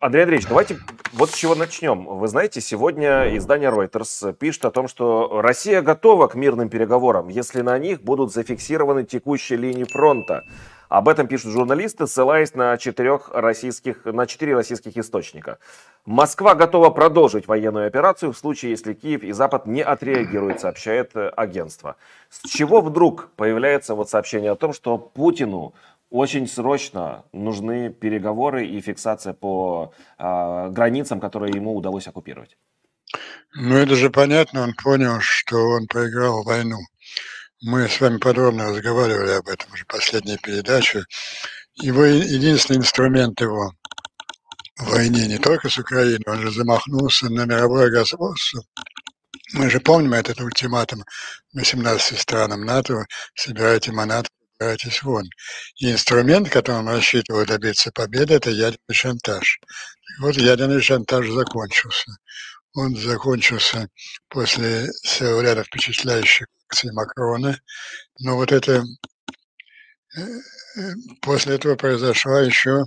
Андрей Андреевич, давайте вот с чего начнем. Вы знаете, сегодня издание Reuters пишет о том, что Россия готова к мирным переговорам, если на них будут зафиксированы текущие линии фронта. Об этом пишут журналисты, ссылаясь на четыре российских источника. Москва готова продолжить военную операцию в случае, если Киев и Запад не отреагируют, сообщает агентство. С чего вдруг появляется вот сообщение о том, что Путину очень срочно нужны переговоры и фиксация по границам, которые ему удалось оккупировать? Ну, это же понятно, он понял, что он проиграл войну. Мы с вами подробно разговаривали об этом уже в последней передаче. Его единственный инструмент его в войне не только с Украиной, он же замахнулся на мировое господство. Мы же помним этот ультиматум 18 странам НАТО: собирайте манатки, собирайтесь вон. И инструмент, которым рассчитывал добиться победы, это ядерный шантаж. И вот ядерный шантаж закончился. Он закончился после целого ряда впечатляющих акций Макрона, но вот это после этого произошла еще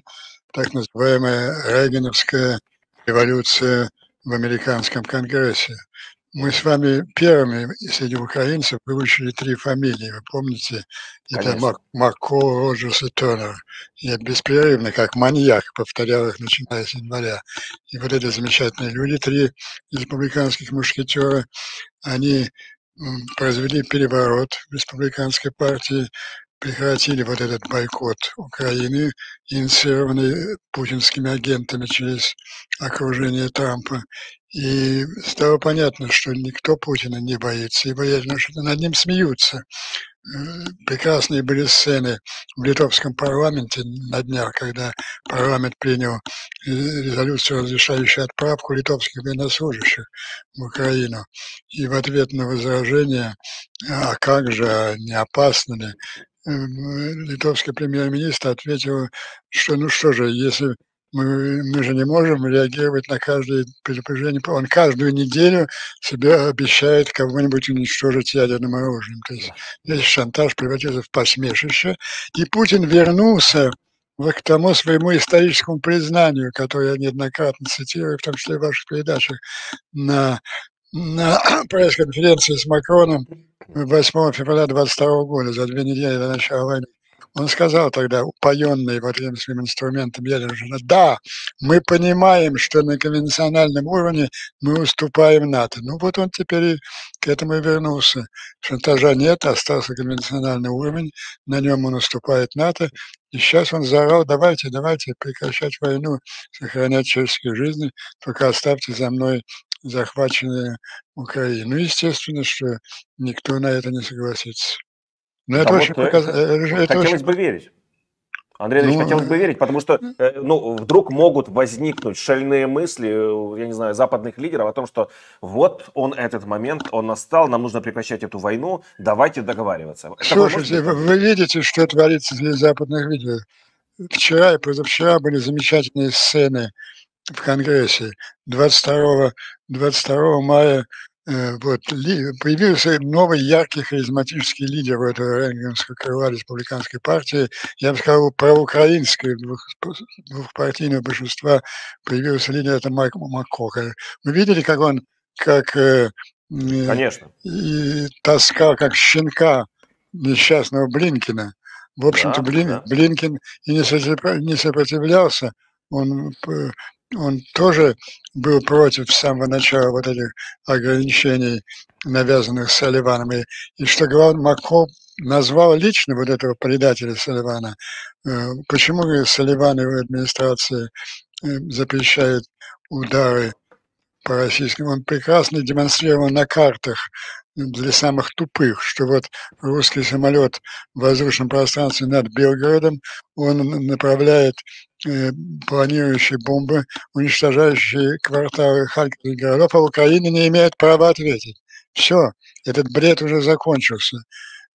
так называемая Рейгановская революция в американском конгрессе. Мы с вами первыми среди украинцев выучили 3 фамилии, вы помните? Это Мак Макко, Роджерс и Тонер. Я беспрерывно, как маньяк, повторял их, начиная с января. И вот эти замечательные люди, 3 республиканских мушкетера, они произвели переворот в республиканской партии, прекратили вот этот бойкот Украины, инициированный путинскими агентами через окружение Трампа. И стало понятно, что никто Путина не боится, и боятся, что над ним смеются. Прекрасные были сцены в литовском парламенте на днях, когда парламент принял резолюцию, разрешающую отправку литовских военнослужащих в Украину. И в ответ на возражение, а как же, не опасно ли, литовский премьер-министр ответил, что ну что же, если... Мы же не можем реагировать на каждое предупреждение. Он каждую неделю себе обещает кого-нибудь уничтожить ядерным оружием. То есть здесь шантаж превратился в посмешище. И Путин вернулся к тому своему историческому признанию, которое я неоднократно цитирую, в том числе в ваших передачах, на пресс-конференции с Макроном 8 февраля 2022 года, за 2 недели до начала войны. Он сказал тогда, упоенный вот этим своим инструментом ядерного шантажа: да, мы понимаем, что на конвенциональном уровне мы уступаем НАТО. Ну вот он теперь и к этому и вернулся. Шантажа нет, остался конвенциональный уровень, на нем он уступает НАТО. И сейчас он заорал: давайте, давайте прекращать войну, сохранять человеческие жизни, только оставьте за мной захваченную Украину. Естественно, что никто на это не согласится. Но это очень хотелось бы верить. Андрей Андреевич, хотелось бы верить, потому что вдруг могут возникнуть шальные мысли, я не знаю, западных лидеров о том, что вот он, этот момент, он настал, нам нужно прекращать эту войну, давайте договариваться. Слушайте, вы видите, что творится среди западных лидеров. Вчера и позавчера были замечательные сцены в Конгрессе. 22 мая вот, появился новый яркий харизматический лидер этого рейгановского крыла республиканской партии. Я бы сказал, проукраинской, двухпартийного большинства появился лидер, это Мак Макко. Вы видели, как он таскал, как щенка несчастного Блинкена. В общем-то, да, Блинкен и не сопротивлялся. Он тоже был против с самого начала вот этих ограничений, навязанных Салливаном. И что главное, Макко назвал лично вот этого предателя Салливана. Почему Салливан и его администрация запрещают удары по российскому? Он прекрасно демонстрировал на картах для самых тупых, что вот русский самолет в воздушном пространстве над Белгородом, он направляет планирующие бомбы, уничтожающие кварталы харьковских городов, а Украина не имеет права ответить. Все, этот бред уже закончился.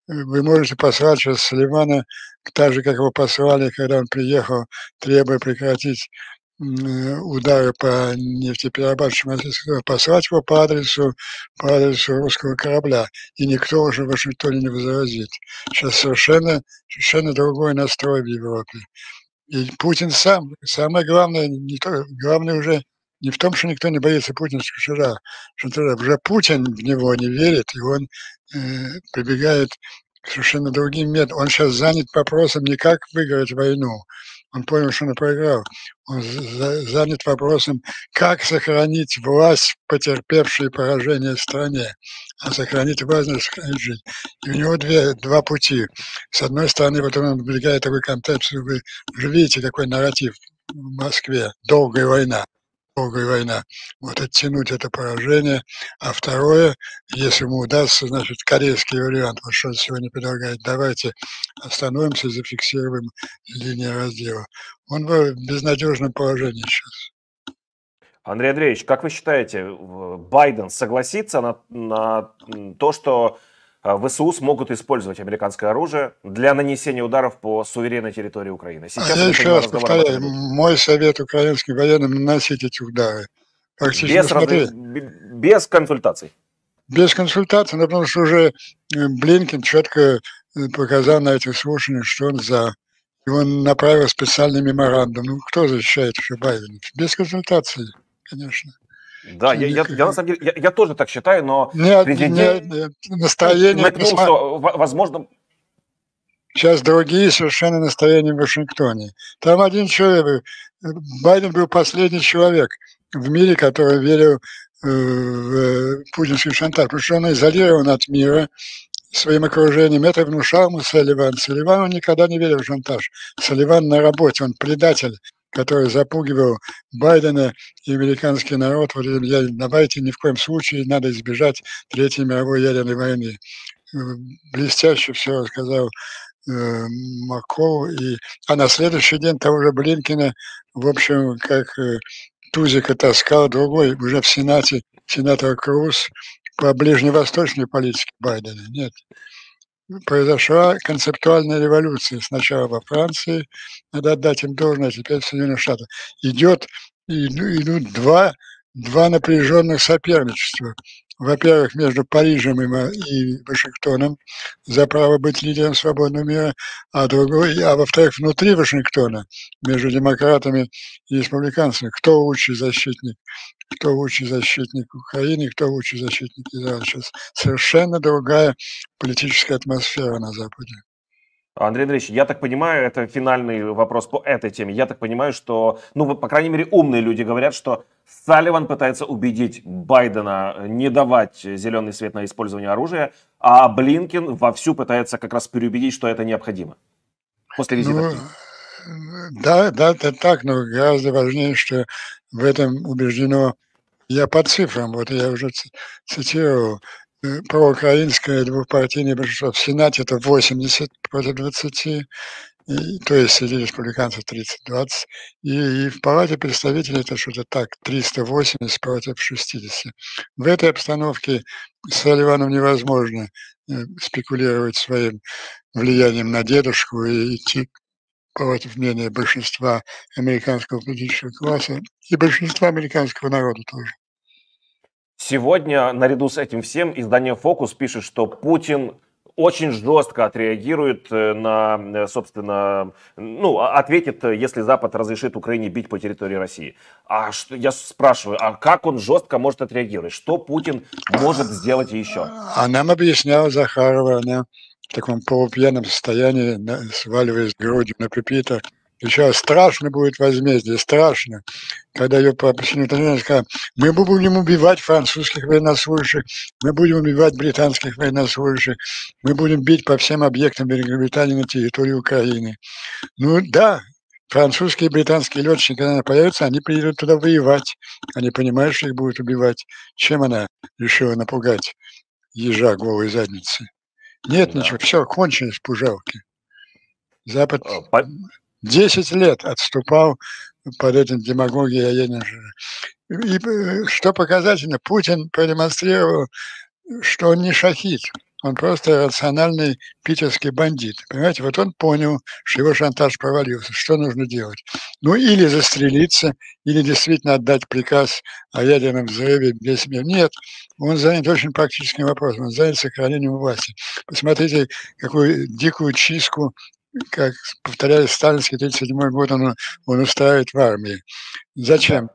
Вы можете послать сейчас Салливана так же, как его послали, когда он приехал, требуя прекратить удары по нефтеперерабатывающим российским, послать его по адресу русского корабля, и никто уже в Вашингтоне не возразит. Сейчас совершенно другой настрой в Европе. И Путин сам, самое главное, главное уже не в том, что никто не боится путинского шантажа, уже Путин в него не верит, и он прибегает к совершенно другим методам. Он сейчас занят вопросом не как выиграть войну, он понял, что он проиграл, он занят вопросом, как сохранить власть, потерпевшей поражение в стране, а сохранить власть, сохранить жизнь. И у него два пути. С одной стороны, вот он выдвигает такой концепцию, вы же видите, какой нарратив в Москве, долгая война, вот оттянуть это поражение, а второе, если ему удастся, значит, корейский вариант, вот что он сегодня предлагает, давайте остановимся и зафиксируем линию раздела. Он в безнадежном положении сейчас. Андрей Андреевич, как вы считаете, Байден согласится на то, что ВСУ смогут использовать американское оружие для нанесения ударов по суверенной территории Украины? Сейчас я еще раз повторяю, мой совет украинским военным — наносить эти удары. Без консультаций? Без консультаций, но потому что уже Блинкен четко показал на этих слушаниях, что он за. И он направил специальный меморандум. Ну, кто защищает еще Байдена? Без консультаций, конечно. Да, я на самом деле я тоже так считаю, но президент настроение думал, что возможно. Сейчас другие совершенно настроения в Вашингтоне. Там один человек, Байден был последний человек в мире, который верил в путинский шантаж, потому что он изолирован от мира своим окружением. Это внушал ему Салливан. Салливан он никогда не верил в шантаж. Салливан на работе, он предатель, который запугивал Байдена и американский народ. Вот, давайте ни в коем случае надо избежать Третьей мировой ядерной войны. Блестяще все рассказал Макко. А на следующий день того же Блинкена, в общем, как тузика таскал другой, уже в Сенате, сенатор Круз, по ближневосточной политике Байдена. Нет. Произошла концептуальная революция. Сначала во Франции, надо отдать им должное, теперь в Соединенных Штатах. Идут два напряженных соперничества. Во-первых, между Парижем и Вашингтоном за право быть лидером свободного мира, а во-вторых, внутри Вашингтона, между демократами и республиканцами, кто лучший защитник Украины, кто лучший защитник Израиля. Сейчас совершенно другая политическая атмосфера на Западе. Андрей Андреевич, я так понимаю, это финальный вопрос по этой теме. Я так понимаю, что, ну, по крайней мере, умные люди говорят, что Салливан пытается убедить Байдена не давать зеленый свет на использование оружия, а Блинкен вовсю пытается как раз переубедить, что это необходимо. После визита. Ну, да, это так, но гораздо важнее, что в этом убеждено, я по цифрам, вот я уже цитировал, проукраинское двухпартийное большинство в Сенате — это 80 против 20, то есть среди республиканцев 30-20, и в Палате представителей это что-то так, 380 против 60. В этой обстановке с Салливаном невозможно спекулировать своим влиянием на дедушку и идти против мнения большинства американского политического класса и большинства американского народа тоже. Сегодня, наряду с этим всем, издание «Фокус» пишет, что Путин очень жестко отреагирует на, собственно, ну, ответит, если Запад разрешит Украине бить по территории России. А что, я спрашиваю, а как он жестко может отреагировать? Что Путин может сделать еще? А нам объясняла Захарова, она в таком полупьяном состоянии, сваливаясь грудью на пепитах, еще страшно будет возмездие, страшно. Когда ее попросили, она сказала, мы будем убивать французских военнослужащих, мы будем убивать британских военнослужащих, мы будем бить по всем объектам Великобритании на территории Украины. Ну да, французские и британские летчики, когда они появятся, они приедут туда воевать. Они понимают, что их будут убивать. Чем она решила напугать ежа голой задницы? Нет, да. Ничего, все, кончились пужалки. Запад 10 лет отступал под этим демагогией ядерного оружия. И что показательно, Путин продемонстрировал, что он не шахид, он просто рациональный питерский бандит. Понимаете, вот он понял, что его шантаж провалился, что нужно делать. Ну, или застрелиться, или действительно отдать приказ о ядерном взрыве весь мир. Нет, он занят очень практическим вопросом, он занят сохранением власти. Посмотрите, какую дикую чистку как повторяю, сталинский 1937 год он устраивает в армии. Зачем?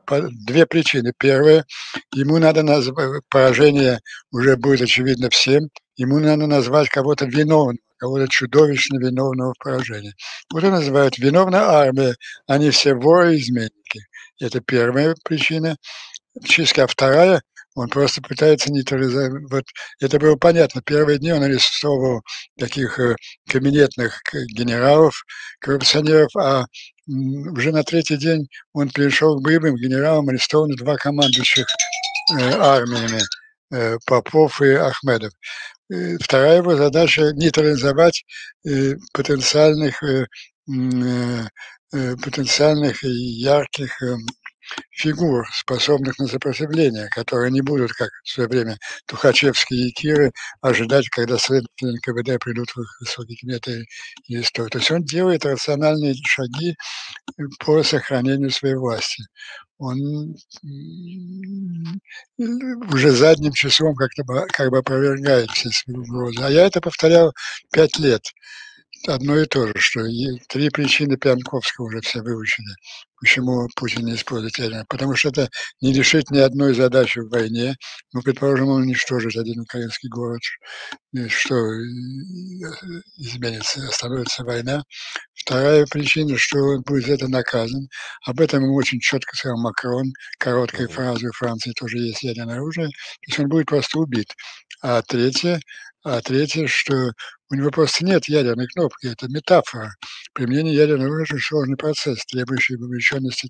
Две причины. Первая, ему надо назвать, поражение уже будет очевидно всем, ему надо назвать кого-то виновным, кого-то чудовищно виновного в поражении. Вот он называет виновна армия, они все воры и изменники. Это первая причина. Чистка. Вторая, он просто пытается нейтрализовать. Вот это было понятно. Первые дни он арестовывал таких кабинетных генералов, коррупционеров, а уже на третий день он перешел к боевым генералам, арестованы два командующих армиями, Попов и Ахмедов. Вторая его задача – нейтрализовать потенциальных ярких фигур, способных на сопротивление, которые не будут, как в свое время Тухачевские и Киры, ожидать, когда следователи НКВД придут в высокие кабинеты и истории. То есть он делает рациональные шаги по сохранению своей власти. Он уже задним числом как бы опровергает все свои угрозы. А я это повторял 5 лет. Одно и то же, что три причины Пьянковского уже все выучили, почему Путин не использует ядерное. Потому что это не решит ни одной задачи в войне. Ну, предположим, он уничтожит один украинский город, что изменится, остановится война. Вторая причина, что он будет за это наказан. Об этом ему очень четко сказал Макрон, короткой фразой: у Франции тоже есть ядерное оружие. То есть он будет просто убит. А третье, что у него просто нет ядерной кнопки, это метафора. Применение ядерного оружия – очень сложный процесс, требующий вовлеченности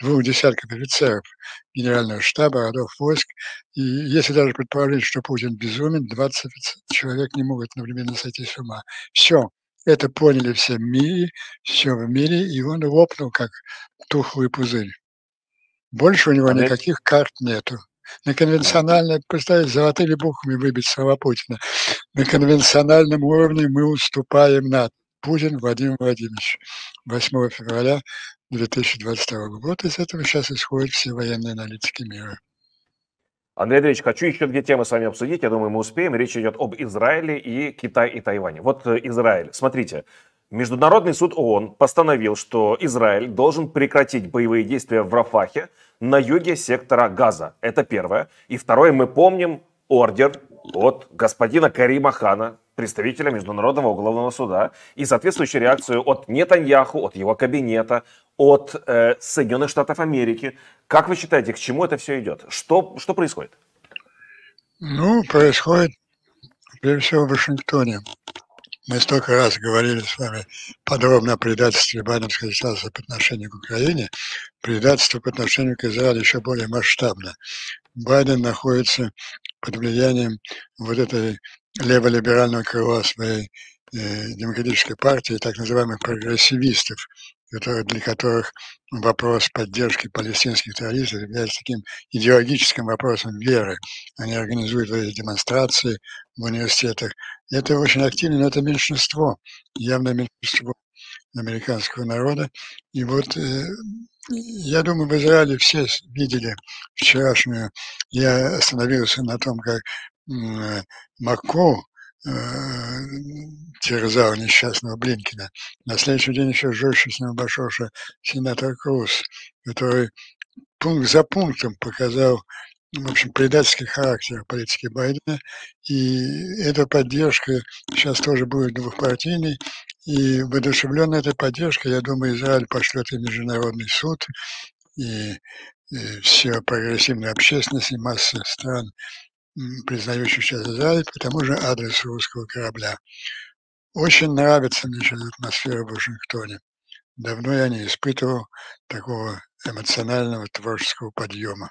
2 десятков офицеров генерального штаба, родов войск. И если даже предположить, что Путин безумен, 20 человек не могут одновременно сойти с ума. Все. Это поняли все в мире, и он лопнул, как тухлый пузырь. Больше у него никаких карт нету. На конвенциональном, представьте, золотыми буквами выбить слова Путина. На конвенциональном уровне мы уступаем НАТО. Путин Владимир Владимирович. 8 февраля 2022 года. Вот из этого сейчас исходят все военные аналитики мира. Андрей Андреевич, хочу еще две темы с вами обсудить. Я думаю, мы успеем. Речь идет об Израиле и Китае и Тайване. Вот Израиль. Смотрите. Международный суд ООН постановил, что Израиль должен прекратить боевые действия в Рафахе на юге сектора Газа. Это первое. И второе, мы помним ордер от господина Карима Хана, представителя Международного уголовного суда, и соответствующую реакцию от Нетаньяху, от его кабинета, от Соединенных Штатов Америки. Как вы считаете, к чему это все идет? Что происходит? Ну, происходит прежде всего в Вашингтоне. Мы столько раз говорили с вами подробно о предательстве байденской администрации по отношению к Украине. Предательство по отношению к Израилю еще более масштабно. Байден находится под влиянием вот этой леволиберального крыла своей демократической партии, так называемых прогрессивистов, для которых вопрос поддержки палестинских террористов является таким идеологическим вопросом веры. Они организуют демонстрации в университетах. Это очень активно, но это меньшинство, явное меньшинство американского народа. И вот я думаю, в Израиле все видели вчерашнюю. Я остановился на том, как Макко терзал несчастного Блинкена. На следующий день еще жестче с ним обошелся сенатор Круз, который пункт за пунктом показал, в общем, предательский характер политики Байдена. И эта поддержка сейчас тоже будет двухпартийной. И воодушевленная этой поддержкой, я думаю, Израиль пошлет и международный суд, и все прогрессивная общественность, и масса стран, признающих сейчас Израиль, по тому же адресу русского корабля. Очень нравится мне сейчас атмосфера в Вашингтоне. Давно я не испытывал такого эмоционального творческого подъема.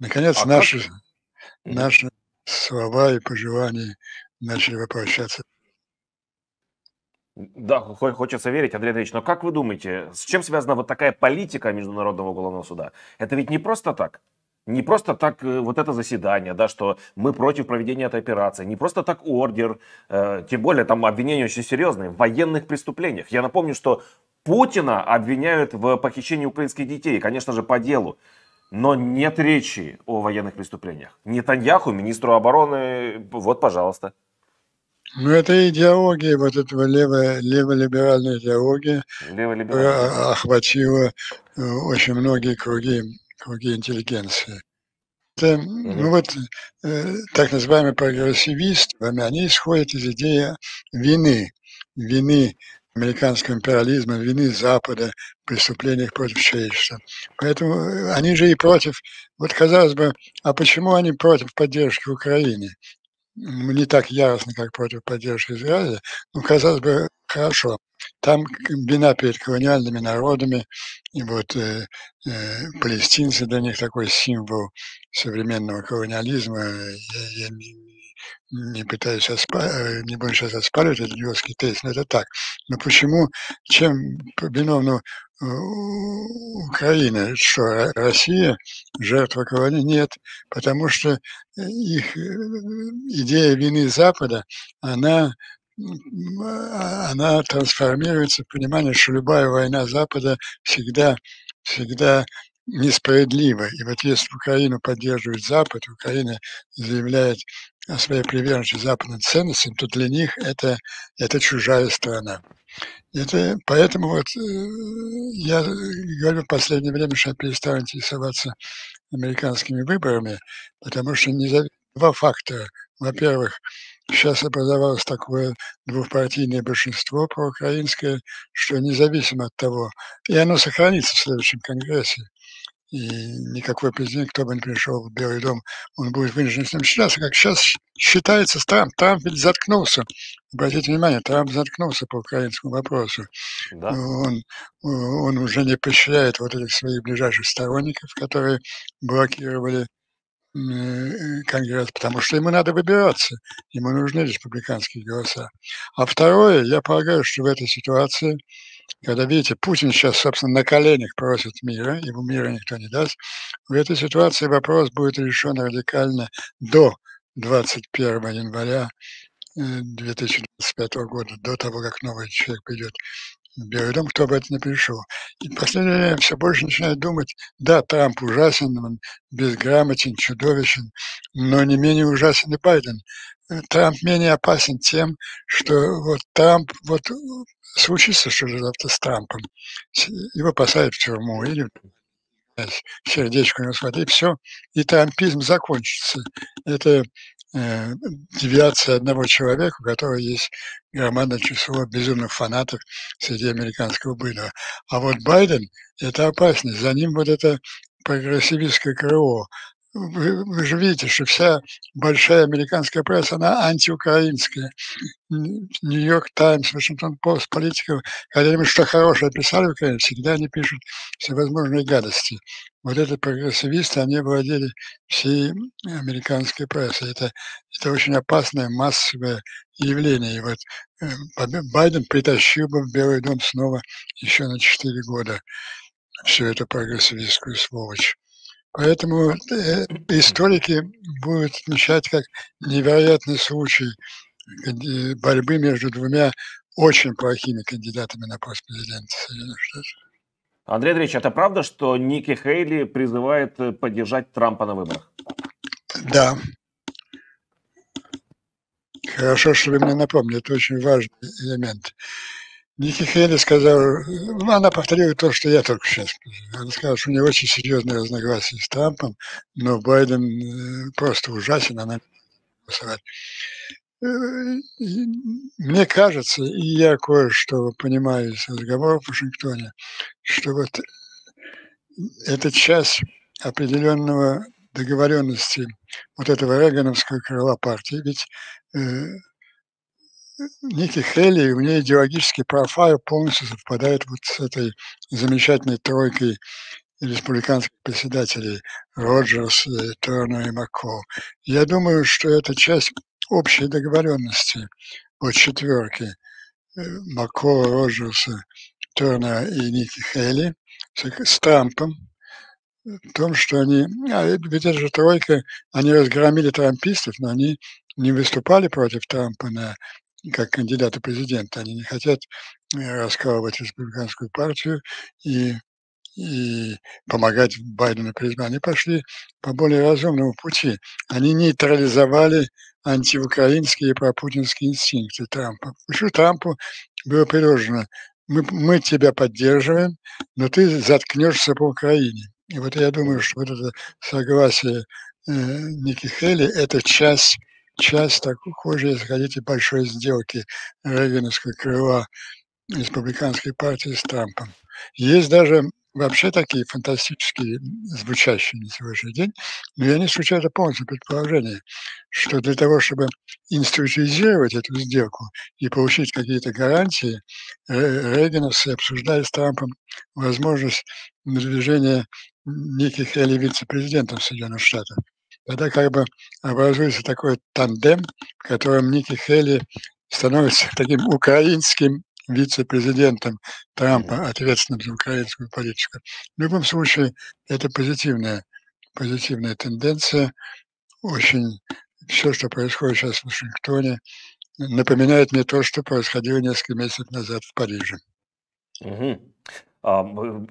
Наконец, наши слова и пожелания начали воплощаться. Да, хочется верить, Андрей Андреевич, но как вы думаете, с чем связана вот такая политика Международного уголовного суда? Это ведь не просто так. Не просто так вот это заседание, да, что мы против проведения этой операции, не просто так ордер, тем более там обвинения очень серьезные в военных преступлениях. Я напомню, что Путина обвиняют в похищении украинских детей, конечно же, по делу. Но нет речи о военных преступлениях. Нетаньяху, министру обороны, вот, пожалуйста. Ну, это идеология, вот эта леволиберальная идеология охватила очень многие круги интеллигенции. Это, ну вот, так называемые прогрессивисты, они исходят из идеи вины американского империализма, вины Запада в преступлениях против человечества. Поэтому они же и против, вот казалось бы, а почему они против поддержки Украины? Не так яростно, как против поддержки Израиля, но, казалось бы, хорошо. Там вина перед колониальными народами, и вот палестинцы для них такой символ современного колониализма. Я не пытаюсь не буду сейчас оспаривать этот идиотский тезис, но это так. Но почему, чем виновна Украина, что Россия жертва колонии? Нет, потому что их идея вины Запада, она трансформируется в понимание, что любая война Запада всегда несправедлива. И вот если Украину поддерживает Запад, Украина заявляет о своей приверженности западным ценностям, то для них это чужая страна. Поэтому вот я говорю в последнее время, что я перестал интересоваться американскими выборами, потому что два фактора. Во-первых, сейчас образовалось такое двухпартийное большинство проукраинское, что независимо от того, и оно сохранится в следующем Конгрессе, и никакой президент, кто бы ни пришел в Белый дом, он будет вынужден с ним считаться, как сейчас считается с Трампом. Трамп ведь заткнулся. Обратите внимание, Трамп заткнулся по украинскому вопросу. Да. Он уже не поощряет вот этих своих ближайших сторонников, которые блокировали Конгресс, потому что ему надо выбираться, ему нужны республиканские голоса. А второе, я полагаю, что в этой ситуации, когда, видите, Путин сейчас, собственно, на коленях просит мира, ему мира никто не даст, в этой ситуации вопрос будет решен радикально до 21 января 2025 года, до того, как новый человек придет в Белый дом, кто бы это ни пришел. И в последнее время все больше начинают думать, да, Трамп ужасен, он безграмотен, чудовищен, но не менее ужасен и Байден. Трамп менее опасен тем, что вот Трамп, вот случится что-то завтра с Трампом, его посадят в тюрьму или сердечко не схватит, и все, и трампизм закончится. Это девиация одного человека, у которого есть громадное число безумных фанатов среди американского быдла. А вот Байден – это опасность. За ним вот это прогрессивистское крыло. Вы же видите, что вся большая американская пресса, она антиукраинская. Нью-Йорк Таймс, Вашингтон Пост, политиков, когда они что хорошее писали в Украине, всегда они пишут всевозможные гадости. Вот эти прогрессивисты, они владели всей американской прессой. Это очень опасное массовое явление. И вот Байден притащил бы в Белый дом снова еще на 4 года всю эту прогрессивистскую сволочь. Поэтому историки будут отмечать как невероятный случай борьбы между двумя очень плохими кандидатами на пост президента Соединенных Штатов. Андрей Андреевич, это правда, что Никки Хейли призывает поддержать Трампа на выборах? Да. Хорошо, что вы мне напомнили, это очень важный элемент. Никки Хейли сказала, она повторила то, что я только сейчас сказал. Она сказала, что у нее очень серьезное разногласие с Трампом, но Байден просто ужасен, она не голосовать. Мне кажется, и я кое-что понимаю из разговоров в Вашингтоне, что вот это часть определенного договоренности вот этого регановского крыла партии, ведь Никки Хейли, у нее идеологический профайл полностью совпадает вот с этой замечательной тройкой республиканских председателей Роджерс, Тернер и Макко. Я думаю, что это часть общей договоренности от четверки Макко, Роджерса, Тернера и Никки Хейли с Трампом в том, что они, ведь эта же тройка, они разгромили трампистов, но они не выступали против Трампа как кандидаты президента. Они не хотят раскалывать республиканскую партию и помогать Байдену при избрании. Они пошли по более разумному пути. Они нейтрализовали антиукраинские и пропутинские инстинкты Трампа. Еще Трампу было предложено: мы тебя поддерживаем, но ты заткнешься по Украине. И вот я думаю, что вот это согласие Никки Хейли – это часть такой, хуже, если хотите, большой сделки рейгановского крыла республиканской партии с Трампом. Есть даже вообще такие фантастические, звучащие на сегодняшний день, но я не исключаю полностью предположение, что для того, чтобы институтизировать эту сделку и получить какие-то гарантии, рейгановцы обсуждали с Трампом возможность надвижения Никки Хейли вице-президентом Соединенных Штатов. Тогда как бы образуется такой тандем, в котором Никки Хейли становится таким украинским вице-президентом Трампа, ответственным за украинскую политику. В любом случае, это позитивная тенденция. Очень все, что происходит сейчас в Вашингтоне, напоминает мне то, что происходило несколько месяцев назад в Париже. Угу.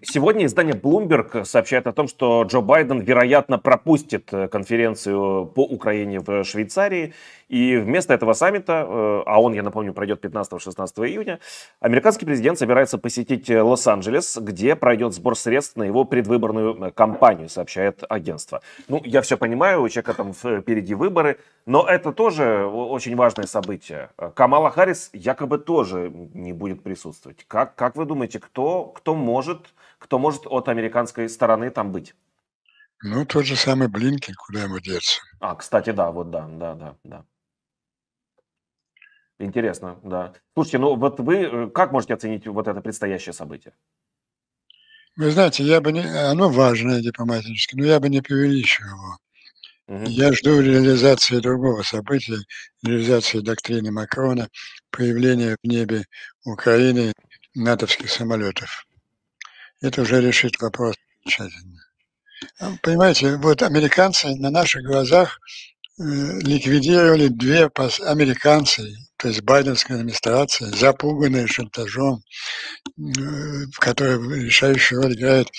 Сегодня издание Bloomberg сообщает о том, что Джо Байден, вероятно, пропустит конференцию по Украине в Швейцарии. И вместо этого саммита, а он, я напомню, пройдет 15-16 июня, американский президент собирается посетить Лос-Анджелес, где пройдет сбор средств на его предвыборную кампанию, сообщает агентство. Ну, я все понимаю, у человека там впереди выборы, но это тоже очень важное событие. Камала Харрис якобы тоже не будет присутствовать. Как вы думаете, кто может от американской стороны там быть? Ну, тот же самый Блинкен, куда ему деться. А, кстати, да, вот да. Интересно, да. Слушайте, ну вот вы как можете оценить вот это предстоящее событие? Вы знаете, оно важное дипломатически, но я бы не преувеличивал его. Я жду реализации другого события, реализации доктрины Макрона, появления в небе Украины натовских самолетов. Это уже решит вопрос окончательно. Понимаете, вот американцы на наших глазах ликвидировали американцы, то есть байденская администрация, запуганная шантажом, в которой решающую роль играет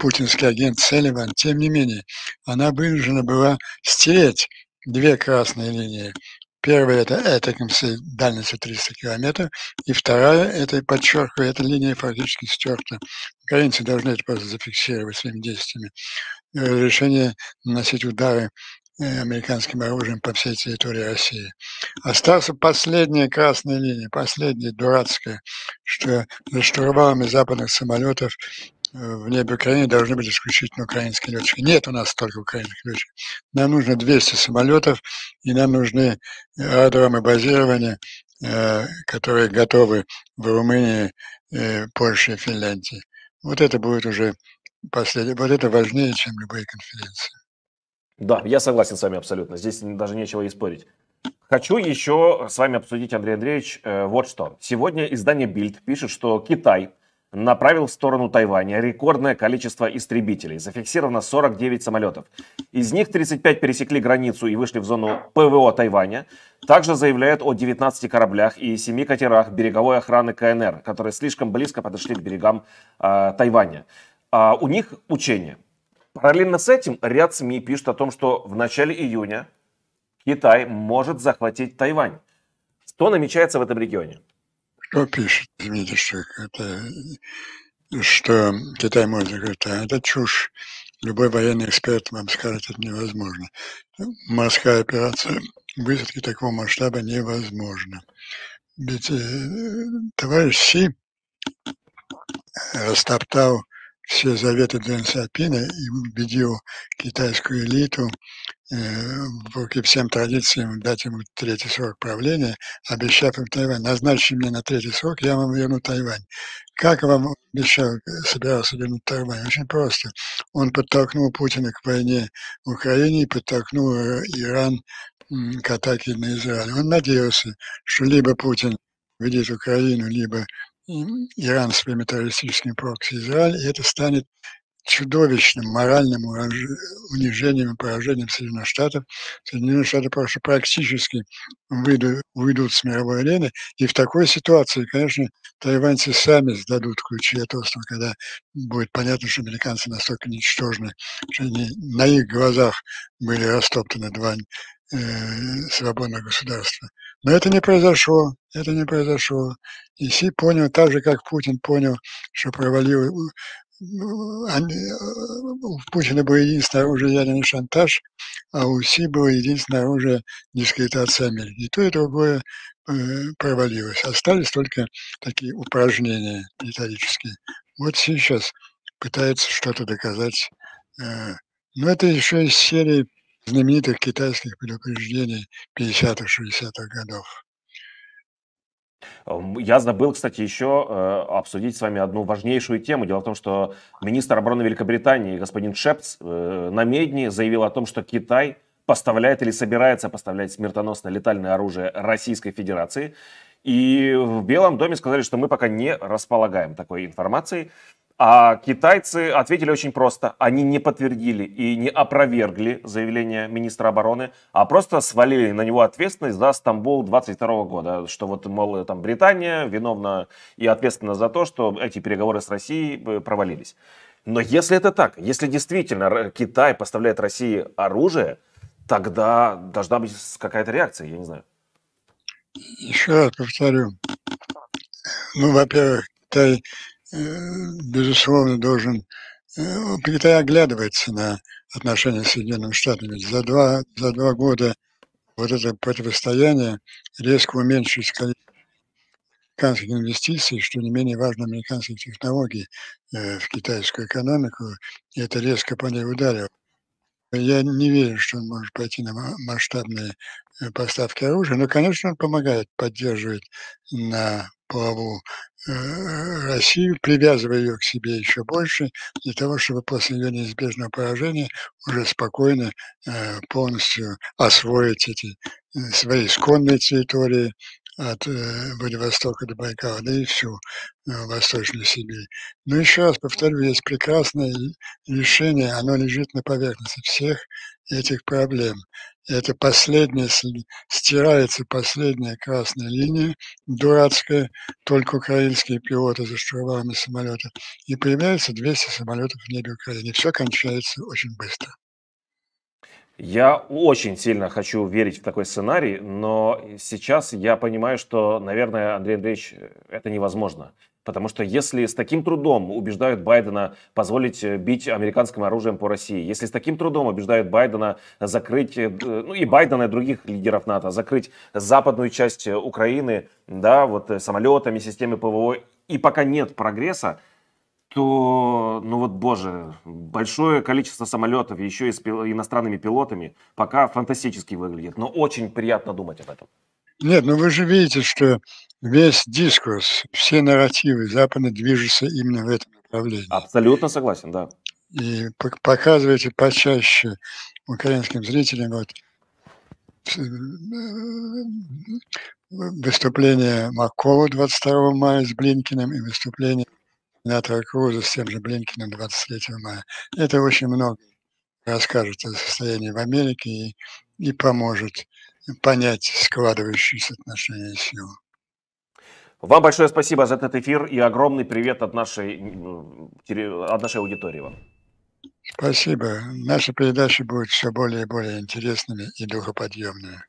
путинский агент Салливан. Тем не менее, она вынуждена была стереть две красные линии. Первая – это дальностью 300 километров, и вторая – это, подчеркиваю, эта линия фактически стерта. Украинцы должны это просто зафиксировать своими действиями. Решение наносить удары американским оружием по всей территории России. Осталась последняя красная линия, последняя дурацкая, что за штурвалами западных самолетов в небе Украины должны быть исключительно украинские летчики. Нет у нас столько украинских летчиков. Нам нужно 200 самолетов, и нам нужны аэродромы базирования, которые готовы в Румынии, Польше и Финляндии. Вот это будет уже последнее. Вот это важнее, чем любые конференции. Да, я согласен с вами абсолютно. Здесь даже нечего и спорить. Хочу еще с вами обсудить, Андрей Андреевич, вот что. Сегодня издание Bild пишет, что Китай направил в сторону Тайваня рекордное количество истребителей. Зафиксировано 49 самолетов. Из них 35 пересекли границу и вышли в зону ПВО Тайваня. Также заявляют о 19 кораблях и 7 катерах береговой охраны КНР, которые слишком близко подошли к берегам Тайваня. У них учения. Параллельно с этим ряд СМИ пишет о том, что в начале июня Китай может захватить Тайвань. Что намечается в этом регионе? Кто пишет, извините, что Китай может говорить, а это чушь. Любой военный эксперт вам скажет, это невозможно. Морская операция высадки такого масштаба невозможна. Ведь товарищ Си растоптал все заветы Дэн Сяопина и убедил китайскую элиту вопреки всем традициям дать ему третий срок правления, обещав им Тайвань. Назначьте мне на третий срок, я вам верну Тайвань. Как вам обещал, собирался вернуть Тайвань? Очень просто. Он подтолкнул Путина к войне в Украине и подтолкнул Иран к атаке на Израиль. Он надеялся, что либо Путин ведет Украину, либо Иран своими террористическими прокси Израиль, и это станет чудовищным моральным унижением и поражением Соединенных Штатов. Соединенные Штаты просто практически уйдут с мировой арены. И в такой ситуации, конечно, тайваньцы сами сдадут ключи от острова, когда будет понятно, что американцы настолько ничтожны, что на их глазах были растоптаны два свободных государств. Но это не произошло, И Си понял, так же, как Путин понял, что провалил. У Путина было единственное оружие ядерный шантаж, а у Си было единственное оружие дискредитация Америки. И то, и другое провалилось. Остались только такие упражнения риторические. Вот Си сейчас пытается что-то доказать. Но это еще из серии знаменитых китайских предупреждений 50-х-60-х годов. Я забыл, кстати, еще обсудить с вами одну важнейшую тему. Дело в том, что министр обороны Великобритании господин Шепц намедни заявил о том, что Китай поставляет или собирается поставлять смертоносное летальное оружие Российской Федерации. И в Белом доме сказали, что мы пока не располагаем такой информацией. А китайцы ответили очень просто. Они не подтвердили и не опровергли заявление министра обороны, а просто свалили на него ответственность за Стамбул 22 года. Что вот, мол, там Британия виновна и ответственна за то, что эти переговоры с Россией провалились. Но если это так, если действительно Китай поставляет России оружие, тогда должна быть какая-то реакция, я не знаю. Еще раз повторю. Ну, во-первых, Китай... безусловно, должен... Китай оглядывается на отношения с Соединенными Штатами. За два года вот это противостояние резко уменьшилось количество американских инвестиций, что не менее важно американских технологий в китайскую экономику, и это резко по ней ударило. Я не верю, что он может пойти на масштабные поставки оружия, но, конечно, он помогает, поддерживает на плаву Россию, привязывая ее к себе еще больше, для того, чтобы после ее неизбежного поражения уже спокойно полностью освоить эти свои исконные территории от Владивостока до Байкала, да и всю Восточную Сибирь. Но еще раз повторю, есть прекрасное решение, оно лежит на поверхности всех этих проблем. Это последняя, стирается последняя красная линия, дурацкая, только украинские пилоты за штурвалами самолета, и появляется 200 самолетов в небе Украины. И все кончается очень быстро. Я очень сильно хочу верить в такой сценарий, но сейчас я понимаю, что, наверное, Андрей Андреевич, это невозможно. Потому что если с таким трудом убеждают Байдена позволить бить американским оружием по России, если с таким трудом убеждают Байдена закрыть, ну и Байдена, и других лидеров НАТО, закрыть западную часть Украины, да, вот самолетами, системой ПВО, и пока нет прогресса, то, ну вот, боже, большое количество самолетов, еще и с иностранными пилотами, пока фантастически выглядит, но очень приятно думать об этом. Нет, ну вы же видите, что весь дискурс, все нарративы Запада движутся именно в этом направлении. Абсолютно согласен, да. И показывайте почаще украинским зрителям вот выступление Маккова 22 мая с Блинкеном и выступление сенатора Круза с тем же Блинкеном 23 мая. Это очень много расскажет о состоянии в Америке и поможет понять складывающиеся отношения сил. Вам большое спасибо за этот эфир и огромный привет от нашей аудитории вам. Спасибо. Наши передачи будут все более и более интересными и духоподъемными.